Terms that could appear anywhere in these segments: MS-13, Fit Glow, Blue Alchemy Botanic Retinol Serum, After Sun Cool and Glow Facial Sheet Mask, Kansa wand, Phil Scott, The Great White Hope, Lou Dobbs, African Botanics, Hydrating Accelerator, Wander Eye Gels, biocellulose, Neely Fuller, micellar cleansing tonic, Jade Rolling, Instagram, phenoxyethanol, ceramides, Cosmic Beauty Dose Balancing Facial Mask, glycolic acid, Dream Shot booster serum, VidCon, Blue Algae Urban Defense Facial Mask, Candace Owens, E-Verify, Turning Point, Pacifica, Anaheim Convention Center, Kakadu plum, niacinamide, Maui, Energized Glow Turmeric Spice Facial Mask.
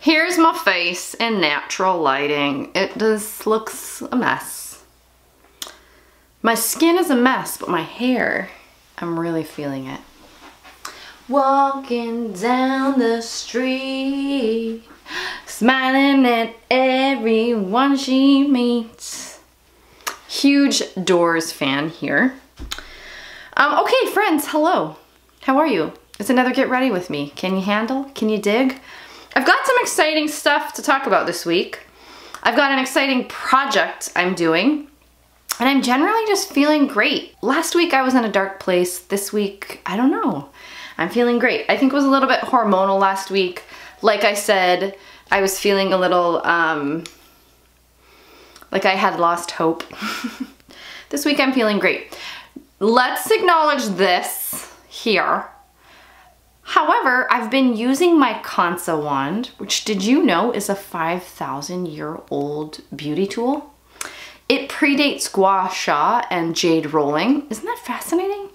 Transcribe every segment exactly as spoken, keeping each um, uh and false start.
Here's my face in natural lighting. It just looks a mess. My skin is a mess, but my hair, I'm really feeling it. Walking down the street, smiling at everyone she meets. Huge Doors fan here. Um, okay, friends, hello. How are you? It's another Get Ready With Me. Can you handle? Can you dig? I've got some exciting stuff to talk about this week. I've got an exciting project I'm doing, and I'm generally just feeling great. Last week I was in a dark place. This week, I don't know. I'm feeling great. I think it was a little bit hormonal last week. Like I said, I was feeling a little, um, like I had lost hope. This week I'm feeling great. Let's acknowledge this here. However, I've been using my Kansa wand, which did you know is a five thousand year old beauty tool? It predates Gua Sha and Jade Rolling. Isn't that fascinating?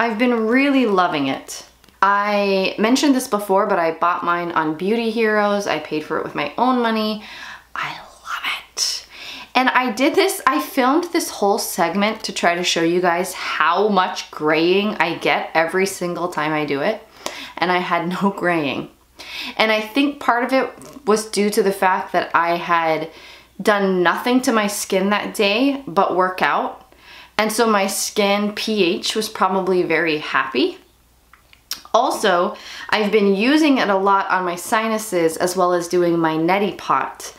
I've been really loving it. I mentioned this before, but I bought mine on Beauty Heroes. I paid for it with my own money. I love it. And I did this, I filmed this whole segment to try to show you guys how much graying I get every single time I do it. And I had no graying. And I think part of it was due to the fact that I had done nothing to my skin that day but work out. And so my skin pH was probably very happy. Also, I've been using it a lot on my sinuses as well as doing my neti pot.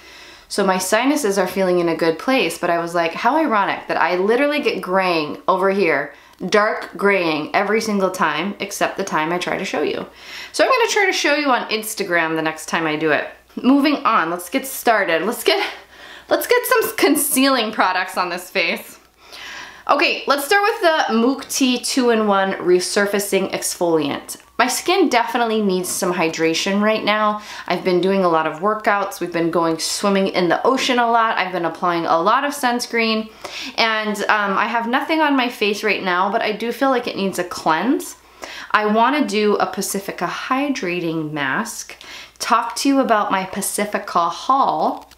So my sinuses are feeling in a good place, but I was like, how ironic that I literally get graying over here, dark graying every single time except the time I try to show you. So I'm going to try to show you on Instagram the next time I do it. Moving on, let's get started. Let's get let's get some concealing products on this face. Okay, let's start with the Mukti two in one Resurfacing Exfoliant. My skin definitely needs some hydration right now. I've been doing a lot of workouts. We've been going swimming in the ocean a lot. I've been applying a lot of sunscreen. And um, I have nothing on my face right now, but I do feel like it needs a cleanse. I want to do a Pacifica Hydrating Mask. Talk to you about my Pacifica haul.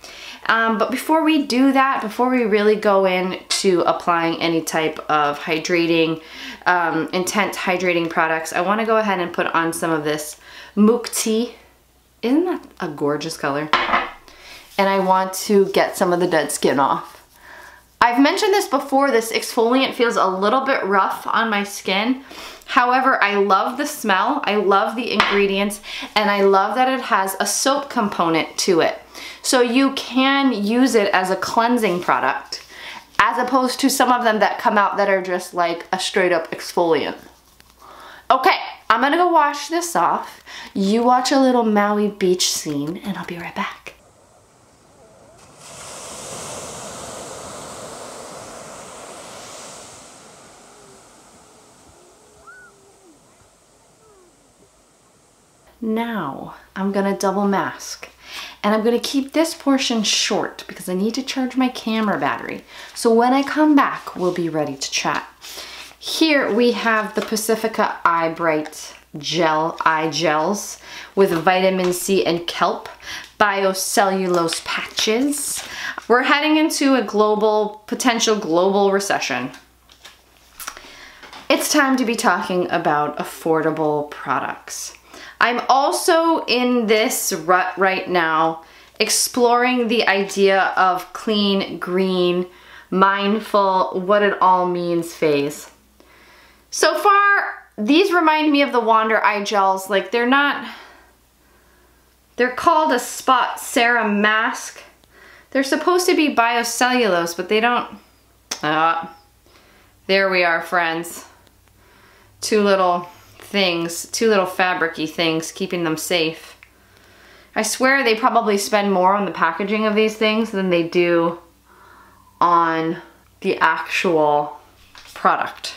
Um, but before we do that, before we really go into applying any type of hydrating, um, intense hydrating products, I want to go ahead and put on some of this Mukti. Isn't that a gorgeous color? And I want to get some of the dead skin off. I've mentioned this before, this exfoliant feels a little bit rough on my skin. However, I love the smell, I love the ingredients, and I love that it has a soap component to it. So you can use it as a cleansing product, as opposed to some of them that come out that are just like a straight up exfoliant. Okay, I'm gonna go wash this off. You watch a little Maui beach scene, and I'll be right back. Now, I'm gonna double mask. And I'm gonna keep this portion short because I need to charge my camera battery. So when I come back, we'll be ready to chat. Here we have the Pacifica Eye Bright Gel Eye Gels with vitamin C and kelp, biocellulose patches. We're heading into a global, potential global recession. It's time to be talking about affordable products. I'm also in this rut right now, exploring the idea of clean, green, mindful, what it all means phase. So far, these remind me of the Wander Eye Gels. Like they're not, they're called a Spot Serum Mask. They're supposed to be biocellulose, but they don't, ah, there we are, friends. Too little things, two little fabric-y things, keeping them safe. I swear they probably spend more on the packaging of these things than they do on the actual product.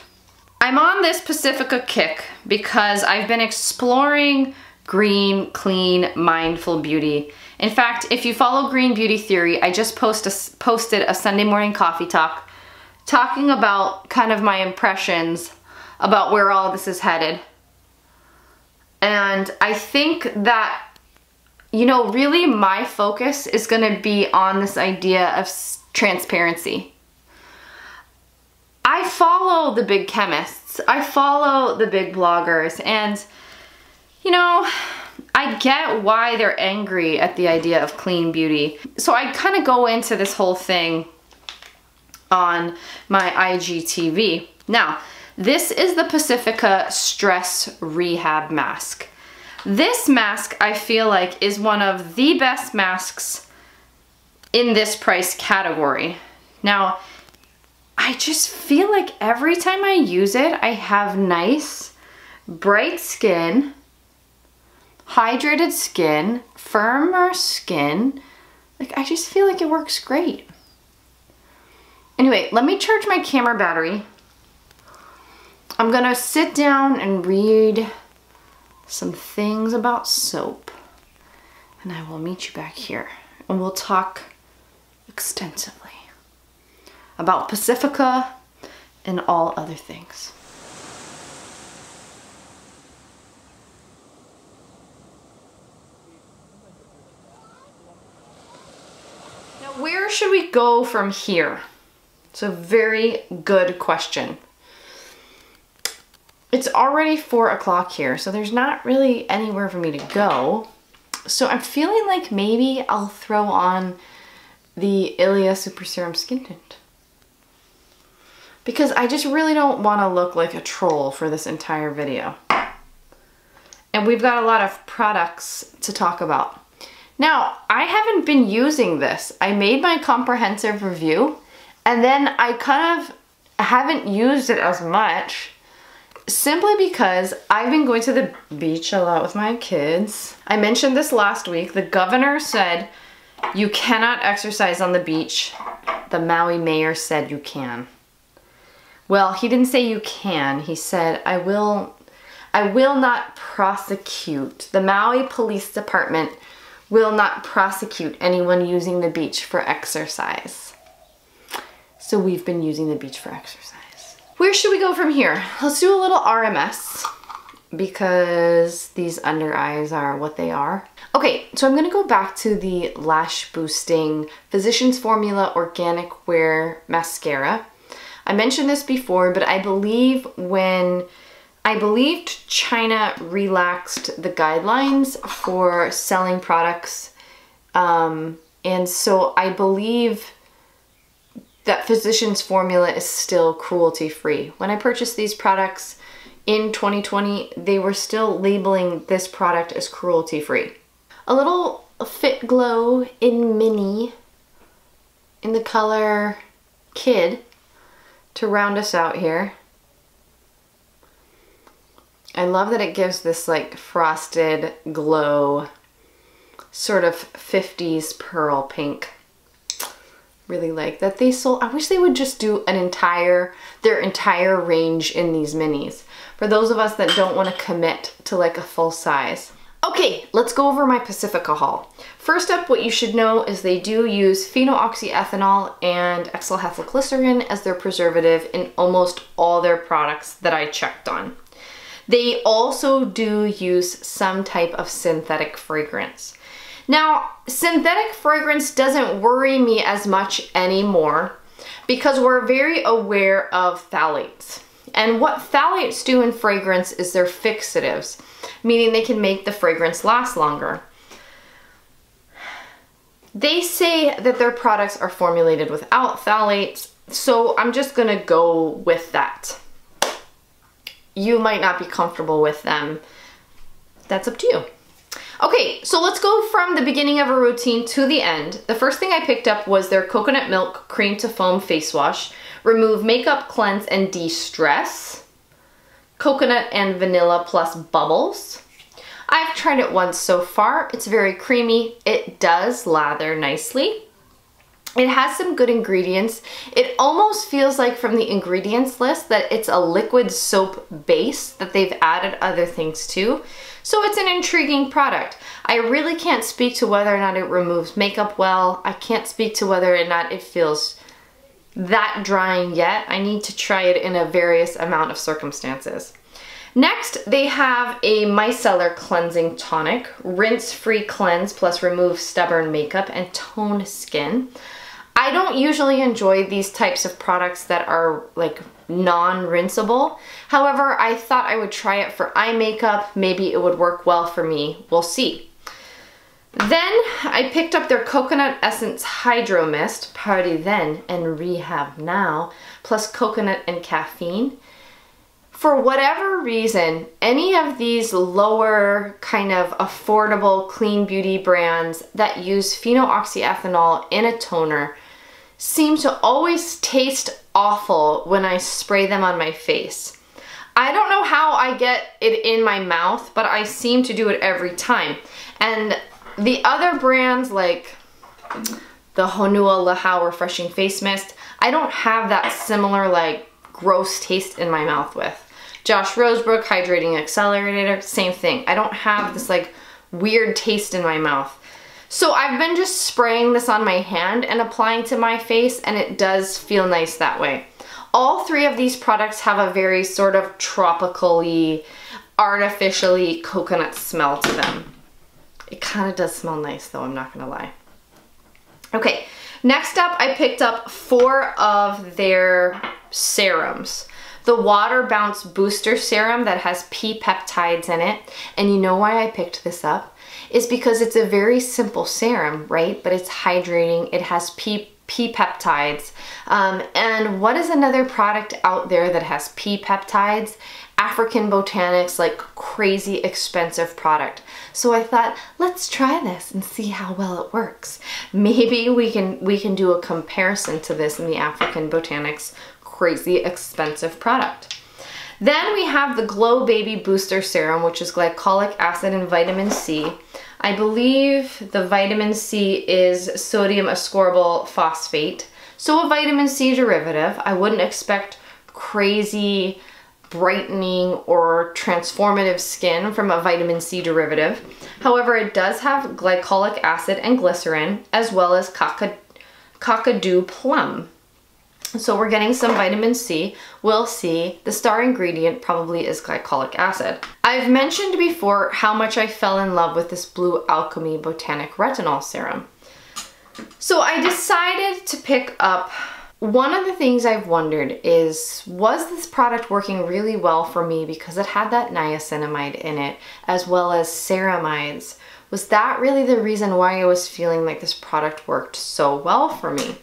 I'm on this Pacifica kick because I've been exploring green, clean, mindful beauty. In fact, if you follow green beauty theory, I just post a, posted a Sunday morning coffee talk talking about kind of my impressions about where all this is headed. And I think that you know, really my focus is going to be on this idea of transparency. I follow the big chemists, I follow the big bloggers, and you know, I get why they're angry at the idea of clean beauty. So I kind of go into this whole thing on my I G T V. Now, this is the Pacifica Stress Rehab Mask. This mask, I feel like, is one of the best masks in this price category. Now, I just feel like every time I use it, I have nice, bright skin, hydrated skin, firmer skin. Like, I just feel like it works great. Anyway, let me charge my camera battery. I'm gonna sit down and read some things about soap, and I will meet you back here, and we'll talk extensively about Pacifica and all other things. Now, where should we go from here? It's a very good question. It's already four o'clock here, so there's not really anywhere for me to go. So I'm feeling like maybe I'll throw on the Ilia Super Serum Skin Tint, because I just really don't want to look like a troll for this entire video. And we've got a lot of products to talk about. Now, I haven't been using this. I made my comprehensive review, and then I kind of haven't used it as much, simply because I've been going to the beach a lot with my kids. I mentioned this last week. The governor said you cannot exercise on the beach. The Maui mayor said you can. Well, he didn't say you can. He said, I will, I will not prosecute. The Maui Police Department will not prosecute anyone using the beach for exercise. So we've been using the beach for exercise. Where should we go from here? Let's do a little R M S, because these under eyes are what they are. Okay, so I'm gonna go back to the lash boosting Physicians Formula Organic Wear Mascara. I mentioned this before, but I believe when, I believed China relaxed the guidelines for selling products. Um, and so I believe that Physicians Formula is still cruelty free. When I purchased these products in twenty twenty, they were still labeling this product as cruelty free. A little Fit Glow in Mini in the color Kid to round us out here. I love that it gives this like frosted glow, sort of fifties pearl pink. Really like that they sold. I wish they would just do an entire, their entire range in these minis, for those of us that don't want to commit to like a full size. Okay, let's go over my Pacifica haul. First up, what you should know is they do use phenoxyethanol and ethylhexylglycerin as their preservative in almost all their products that I checked on. They also do use some type of synthetic fragrance. Now, synthetic fragrance doesn't worry me as much anymore, because we're very aware of phthalates. And what phthalates do in fragrance is they're fixatives, meaning they can make the fragrance last longer. They say that their products are formulated without phthalates, so I'm just gonna go with that. You might not be comfortable with them. That's up to you. Okay, so let's go from the beginning of a routine to the end. The first thing I picked up was their Coconut Milk Cream to Foam Face Wash. Remove makeup, cleanse, and de-stress. Coconut and vanilla plus bubbles. I've tried it once so far. It's very creamy. It does lather nicely. It has some good ingredients. It almost feels like from the ingredients list that it's a liquid soap base that they've added other things to. So it's an intriguing product. I really can't speak to whether or not it removes makeup well. I can't speak to whether or not it feels that drying yet. I need to try it in a various amount of circumstances. Next, they have a micellar cleansing tonic, rinse-free cleanse plus remove stubborn makeup and tone skin. I don't usually enjoy these types of products that are like non-rinseable. However, I thought I would try it for eye makeup. Maybe it would work well for me. We'll see. Then I picked up their Coconut Essence Hydro Mist, Party Then and Rehab Now, plus coconut and caffeine. For whatever reason, any of these lower kind of affordable clean beauty brands that use phenoxyethanol in a toner seem to always taste awful when I spray them on my face. I don't know how I get it in my mouth, but I seem to do it every time. And the other brands like the Honua Le Hau Refreshing Face Mist, I don't have that similar like gross taste in my mouth with. Josh Rosebrook Hydrating Accelerator, same thing. I don't have this like weird taste in my mouth. So I've been just spraying this on my hand and applying to my face, and it does feel nice that way. All three of these products have a very sort of tropically, artificially coconut smell to them. It kind of does smell nice though, I'm not gonna lie. Okay, next up I picked up four of their serums. The Water Bounce Booster Serum that has P-Peptides in it. And you know why I picked this up? Is because it's a very simple serum, right? But it's hydrating, it has P-Peptides. Um, and what is another product out there that has P-Peptides? African Botanics, like crazy expensive product. So I thought, let's try this and see how well it works. Maybe we can, we can do a comparison to this in the African Botanics crazy expensive product. Then we have the Glow Baby Booster Serum, which is glycolic acid and vitamin C. I believe the vitamin C is sodium ascorbyl phosphate, so a vitamin C derivative. I wouldn't expect crazy brightening or transformative skin from a vitamin C derivative. However, it does have glycolic acid and glycerin, as well as Kakadu plum. So we're getting some vitamin C. We'll see. The star ingredient probably is glycolic acid. I've mentioned before how much I fell in love with this Blue Alchemy Botanic Retinol Serum. So I decided to pick up, one of the things I've wondered is, was this product working really well for me because it had that niacinamide in it, as well as ceramides? Was that really the reason why I was feeling like this product worked so well for me?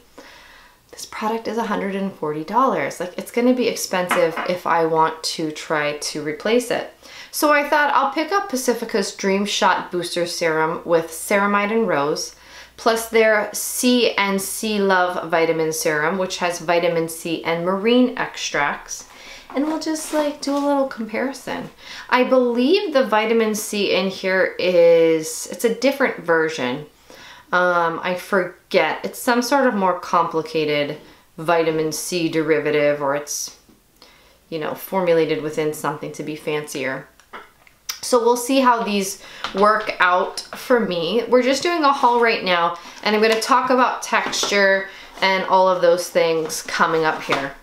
This product is one hundred forty dollars. Like, it's gonna be expensive if I want to try to replace it. So I thought I'll pick up Pacifica's Dream Shot Booster Serum with ceramide and rose, plus their C and C Love Vitamin Serum, which has vitamin C and marine extracts. And we'll just like do a little comparison. I believe the vitamin C in here is, it's a different version. Um, I forget, it's some sort of more complicated vitamin C derivative, or it's, you know, formulated within something to be fancier. So we'll see how these work out for me. We're just doing a haul right now, and I'm going to talk about texture and all of those things coming up here.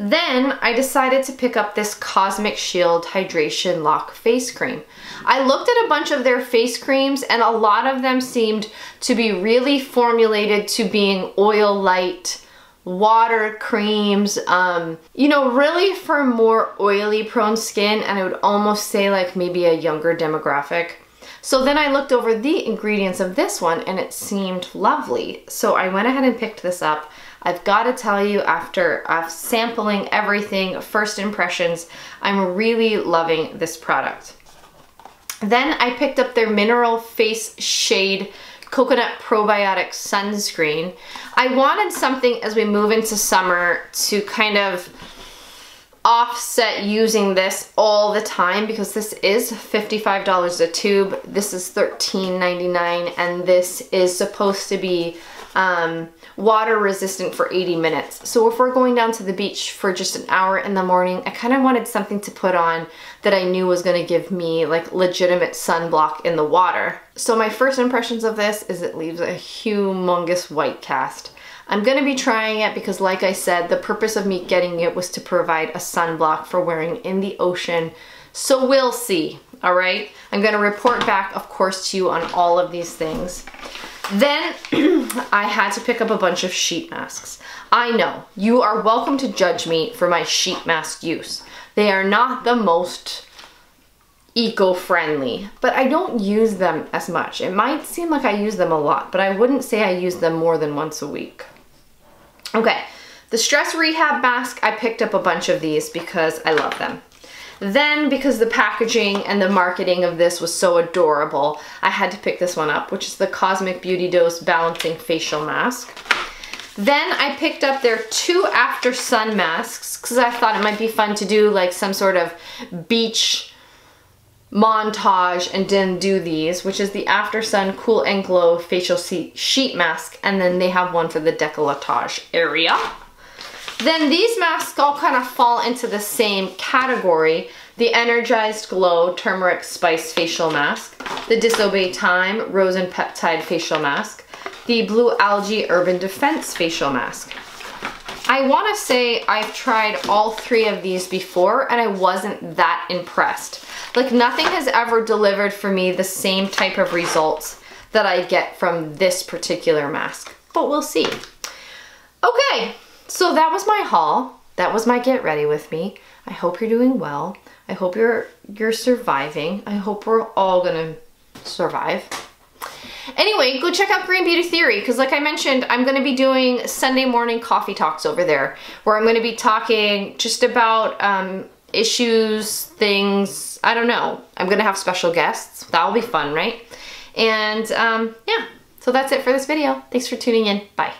Then I decided to pick up this Cosmic Shield Hydration Lock Face Cream. I looked at a bunch of their face creams, and a lot of them seemed to be really formulated to being oil light, water creams, um, you know, really for more oily prone skin, and I would almost say like maybe a younger demographic. So then I looked over the ingredients of this one, and it seemed lovely. So I went ahead and picked this up. I've got to tell you, after uh, sampling everything, first impressions, I'm really loving this product. Then I picked up their Mineral Face Shade Coconut Probiotic Sunscreen. I wanted something as we move into summer to kind of offset using this all the time, because this is fifty-five dollars a tube, this is thirteen ninety-nine, and this is supposed to be um, water resistant for eighty minutes. So if we're going down to the beach for just an hour in the morning, I kind of wanted something to put on that I knew was going to give me like legitimate sunblock in the water. So my first impressions of this is it leaves a humongous white cast. I'm gonna be trying it because, like I said, the purpose of me getting it was to provide a sunblock for wearing in the ocean. So we'll see, all right? I'm gonna report back, of course, to you on all of these things. Then I had to pick up a bunch of sheet masks. I know, you are welcome to judge me for my sheet mask use. They are not the most eco-friendly, but I don't use them as much. It might seem like I use them a lot, but I wouldn't say I use them more than once a week. Okay, the stress rehab mask, I picked up a bunch of these because I love them. Then, because the packaging and the marketing of this was so adorable, I had to pick this one up, which is the Cosmic Beauty Dose Balancing Facial Mask. Then I picked up their two After Sun masks because I thought it might be fun to do like some sort of beach montage and then do these, which is the After Sun Cool and Glow Facial Sheet Mask, and then they have one for the décolletage area. Then these masks all kind of fall into the same category. The Energized Glow Turmeric Spice Facial Mask, the Disobey Time Rose and Peptide Facial Mask, the Blue Algae Urban Defense Facial Mask. I want to say I've tried all three of these before and I wasn't that impressed. Like, nothing has ever delivered for me the same type of results that I get from this particular mask, but we'll see. Okay, so that was my haul. That was my get ready with me. I hope you're doing well. I hope you're you're surviving. I hope we're all gonna survive. Anyway, go check out Green Beauty Theory because, like I mentioned, I'm going to be doing Sunday morning coffee talks over there where I'm going to be talking just about um, issues, things, I don't know. I'm going to have special guests. That'll be fun, right? And um, yeah, so that's it for this video. Thanks for tuning in. Bye.